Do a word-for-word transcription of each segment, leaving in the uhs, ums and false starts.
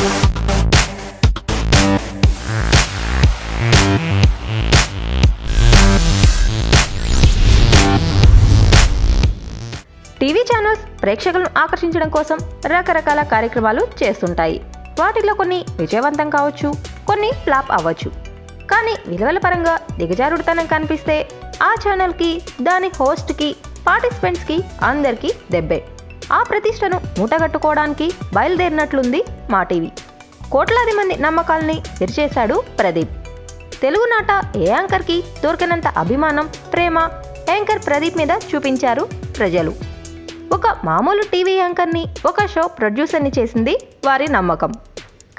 TV channels ప్రేక్షకులను ఆకర్షించడం కోసం రకరకాల కార్యక్రమాలు చేస్తుంటాయి. వాటిలో కొన్ని విజయవంతం కావచ్చు, కొన్ని ఫ్లాప్ అవ్వచ్చు. కానీ విలువల పరంగా దిగజారుడుతనం కనిపిస్తే ఆ ఛానల్కి, దాని హోస్ట్కి, పార్టిసిపెంట్స్కి అందరికీ దెబ్బే. ఆ ప్రతిష్టను మూటగట్టుకోవడానికి బయలుదేరినట్లుంది మా టీవీ. కోట్లాది మంది నమ్మకాలని తెరిచేశాడు ప్రదీప్. తెలుగునాట ఏ యాంకర్కి దొరికినంత అభిమానం, ప్రేమ యాంకర్ ప్రదీప్ మీద చూపించారు ప్రజలు. ఒక మామూలు టీవీ యాంకర్ని, ఒక షో ప్రొడ్యూసర్ని చేసింది వారి నమ్మకం.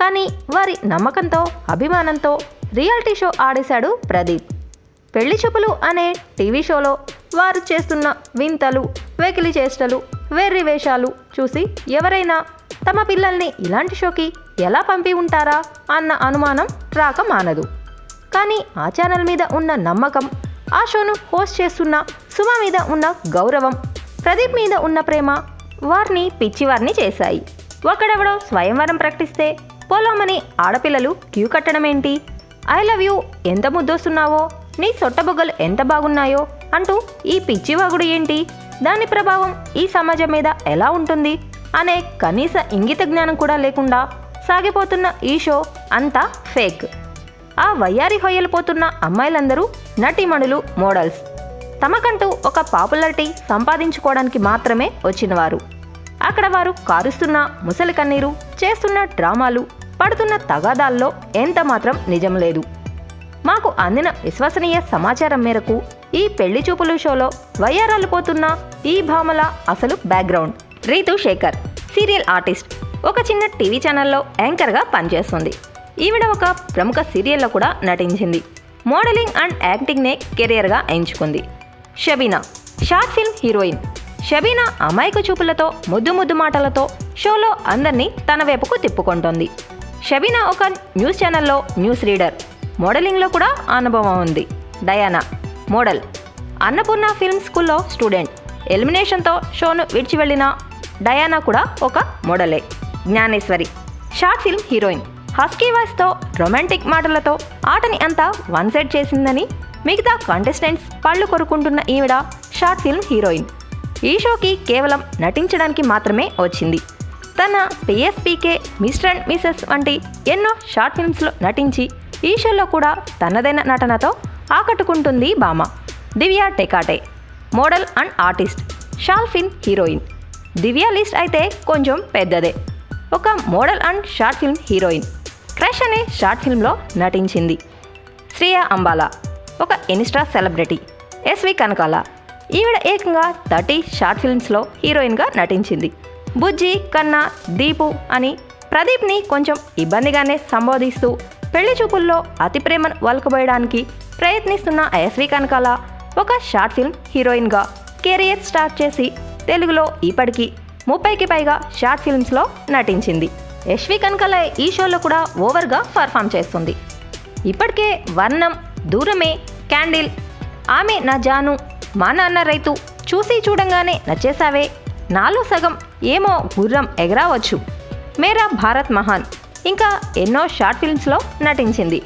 కానీ వారి నమ్మకంతో, అభిమానంతో రియాలిటీ షో ఆడేశాడు ప్రదీప్. పెళ్లి చూపులు అనే టీవీ షోలో వారు చేస్తున్న వింతలు, వెకిలి చేష్టలు, వెర్రి వేషాలు చూసి ఎవరైనా తమ పిల్లల్ని ఇలాంటి షోకి ఎలా పంపి ఉంటారా అన్న అనుమానం రాక మానదు. కానీ ఆ ఛానల్ మీద ఉన్న నమ్మకం, ఆ షోను హోస్ట్ చేస్తున్న సుమ మీద ఉన్న గౌరవం, ప్రదీప్ మీద ఉన్న ప్రేమ వారిని పిచ్చివారిని చేశాయి. ఒకడెవడో స్వయంవరం ప్రకటిస్తే పోలోమని ఆడపిల్లలు క్యూ కట్టడమేంటి, ఐ లవ్ యూ ఎంత ముద్దొస్తున్నావో, నీ సొట్టబొగ్గలు ఎంత బాగున్నాయో అంటూ ఈ పిచ్చివాగుడు ఏంటి, దాని ప్రభావం ఈ సమాజం మీద ఎలా ఉంటుంది అనే కనీస ఇంగిత జ్ఞానం కూడా లేకుండా సాగిపోతున్న ఈ షో అంతా ఫేక్. ఆ వయ్యారి హొయ్యలిపోతున్న అమ్మాయిలందరూ నటీమణులు, మోడల్స్, తమకంటూ ఒక పాపులారిటీ సంపాదించుకోవడానికి మాత్రమే వచ్చినవారు. అక్కడ వారు కారుస్తున్న ముసలి కన్నీరు, చేస్తున్న డ్రామాలు, పడుతున్న తగాదాల్లో ఎంత మాత్రం నిజం లేదు. మాకు అందిన విశ్వసనీయ సమాచారం మేరకు ఈ పెళ్లి చూపులు షోలో వయ్యారాలిపోతున్న ఈ భామల అసలు background Ritu Shekhar, serial artist, ఒక చిన్న టీవీ ఛానల్లో యాంకర్గా పనిచేస్తుంది. ఈవిడ ఒక ప్రముఖ సీరియల్లో కూడా నటించింది. మోడలింగ్ అండ్ యాక్టింగ్నే కెరియర్గా ఎంచుకుంది. Shabina short film heroine. Shabina అమాయక చూపులతో, ముద్దు ముద్దు మాటలతో షోలో అందరినీ తన వైపుకు తిప్పుకుంటోంది. షబీనా ఒక న్యూస్ ఛానల్లో న్యూస్ రీడర్. మోడలింగ్లో కూడా అనుభవం ఉంది. డయానా మోడల్, అన్నపూర్ణ ఫిల్మ్ స్కూల్లో స్టూడెంట్. ఎలిమినేషన్తో షోను విడిచి వెళ్ళిన డయానా కూడా ఒక మోడలే. Gnaneshwari short film heroine. Husky వాయిస్తో, రొమాంటిక్ మాటలతో ఆటని అంతా వన్ సైడ్ చేసిందని మిగతా కాంటెస్టెంట్స్ పళ్ళు కొరుకుంటున్న ఈవిడ షార్ట్ ఫిల్మ్ హీరోయిన్. ఈ షోకి కేవలం నటించడానికి మాత్రమే వచ్చింది. తన పిఎస్పీకే, మిస్టర్ అండ్ మిసెస్ వంటి ఎన్నో షార్ట్ ఫిల్మ్స్లో నటించి ఈ షోలో కూడా తనదైన నటనతో ఆకట్టుకుంటుంది బామ. దివ్య టెకాటే model and artist, short film heroine. Divya list అయితే కొంచెం పెద్దదే. ఒక model and short film heroine. Crush అనే షార్ట్ ఫిల్మ్లో నటించింది. శ్రేయా అంబాలా ఒక ఇన్స్టా సెలబ్రిటీ. ఎస్వి కనకాల ఈవిడ ఏకంగా థర్టీ షార్ట్ ఫిల్మ్స్లో హీరోయిన్గా నటించింది. బుజ్జి, కన్నా, దీపు అని ప్రదీప్ని కొంచెం ఇబ్బందిగానే సంబోధిస్తూ పెళ్లి చూపుల్లో అతి ప్రేమను వలకబోయడానికి ప్రయత్నిస్తున్న ఎస్వి కనకాల ఒక షార్ట్ ఫిల్మ్ హీరోయిన్గా కెరియర్ స్టార్ట్ చేసి తెలుగులో ఇప్పటికీ ముప్పైకి పైగా షార్ట్ ఫిల్మ్స్లో నటించింది. యశ్వి కనకాల ఈ షోలో కూడా ఓవర్గా పర్ఫామ్ చేస్తుంది. ఇప్పటికే వర్ణం, దూరమే, క్యాండిల్, ఆమె నా జాను, మా నాన్న రైతు, చూసి చూడంగానే నచ్చేసావే, నాలో సగం ఏమో గుర్రం ఎగరావచ్చు, మేరా భారత్ మహాన్ ఇంకా ఎన్నో షార్ట్ ఫిల్మ్స్లో నటించింది.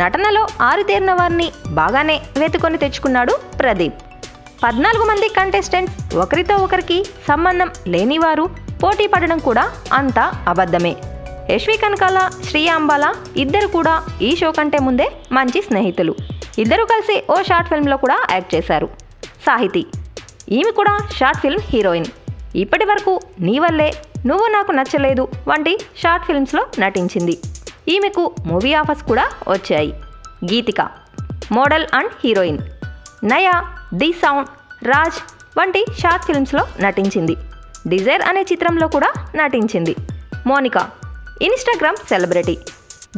నటనలో ఆరుతేరిన వారిని బాగానే వెతుకొని తెచ్చుకున్నాడు ప్రదీప్. పద్నాలుగు మంది కంటెస్టెంట్స్ ఒకరితో ఒకరికి సంబంధం లేనివారు పోటీ పడడం కూడా అంతా అబద్ధమే. యశ్వి కనకాల, శ్రేయా అంబాలా ఇద్దరు కూడా ఈ షో కంటే ముందే మంచి స్నేహితులు. ఇద్దరు కలిసి ఓ షార్ట్ ఫిల్మ్లో కూడా యాక్ట్ చేశారు. సాహితి ఈమె కూడా షార్ట్ ఫిల్మ్ హీరోయిన్. ఇప్పటి వరకు నీ వల్లే, నువ్వు నాకు నచ్చలేదు వంటి షార్ట్ ఫిల్మ్స్లో నటించింది. ఈమెకు మూవీ ఆఫర్స్ కూడా వచ్చాయి. Geethika model and heroine. Naya, the sound, Raj వంటి షార్ట్ ఫిల్మ్స్లో నటించింది. డిజైర్ అనే చిత్రంలో కూడా నటించింది. Monica Instagram celebrity.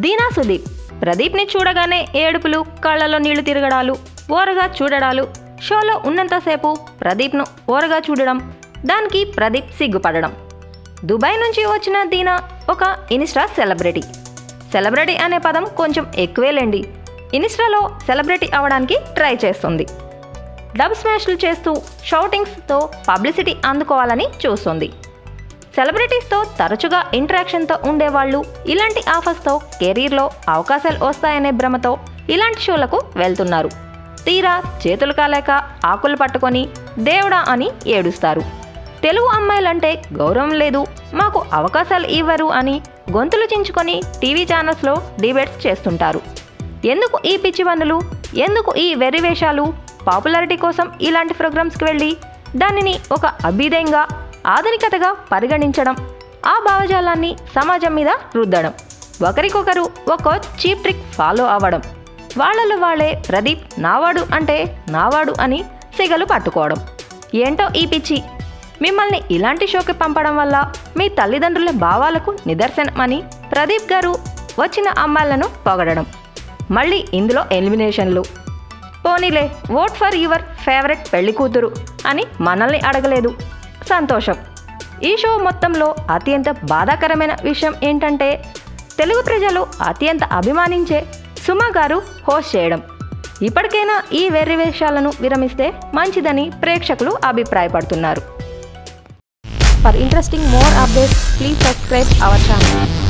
Deena Sudeep ప్రదీప్ని చూడగానే ఏడుపులు, కళ్ళలో నీళ్లు తిరగడాలు, ఓరగా చూడడాలు, షోలో ఉన్నంతసేపు ప్రదీప్ను ఓరగా చూడడం, దానికి ప్రదీప్ సిగ్గుపడడం. దుబాయ్ నుంచి వచ్చిన దీనా ఒక ఇన్స్టా సెలబ్రిటీ. సెలబ్రిటీ అనే పదం కొంచెం ఎక్కువేలేండి. ఇన్స్టాలో సెలబ్రిటీ అవడానికి ట్రై చేస్తుంది. డబ్ స్మాష్లు చేస్తూ, షౌటింగ్స్తో పబ్లిసిటీ అందుకోవాలని చూస్తుంది. సెలబ్రిటీస్తో తరచుగా ఇంటరాక్షన్తో ఉండేవాళ్ళు ఇలాంటి ఆఫర్స్తో కెరీర్లో అవకాశాలు వస్తాయనే భ్రమతో ఇలాంటి షోలకు వెళ్తున్నారు. తీరా చేతులు కాలేక ఆకులు పట్టుకొని దేవుడా అని ఏడుస్తారు. తెలుగు అమ్మాయిలంటే గౌరవం లేదు, మాకు అవకాశాలు ఇవ్వరు అని గొంతులు చించుకొని టీవీ ఛానల్స్లో డిబేట్స్ చేస్తుంటారు. ఎందుకు ఈ పిచ్చి పనులు, ఎందుకు ఈ వెర్రివేషాలు? పాపులారిటీ కోసం ఇలాంటి ప్రోగ్రామ్స్కి వెళ్ళి దానిని ఒక అభ్యుదయంగా, ఆధునికతగా పరిగణించడం, ఆ భావజాలాన్ని సమాజం మీద రుద్దడం, ఒకరికొకరు ఒక చీప్ ట్రిక్ ఫాలో అవ్వడం, వాళ్ళలో వాళ్ళే ప్రదీప్ నావాడు అంటే నావాడు అని సిగలు పట్టుకోవడం, ఏంటో ఈ పిచ్చి. మిమ్మల్ని ఇలాంటి షోకి పంపడం వల్ల మీ తల్లిదండ్రుల భావాలకు నిదర్శనమని ప్రదీప్ గారు వచ్చిన అమ్మాయిలను పొగడడం, మళ్ళీ ఇందులో ఎలిమినేషన్లు. పోనీలే, ఓట్ ఫర్ యువర్ ఫేవరెట్ పెళ్లి కూతురు అని మనల్ని అడగలేదు, సంతోషం. ఈ షో మొత్తంలో అత్యంత బాధాకరమైన విషయం ఏంటంటే తెలుగు ప్రజలు అత్యంత అభిమానించే సుమా గారు హోస్ట్ చేయడం. ఇప్పటికైనా ఈ వెర్రివేషాలను విరమిస్తే మంచిదని ప్రేక్షకులు అభిప్రాయపడుతున్నారు. For interesting more updates please subscribe our channel.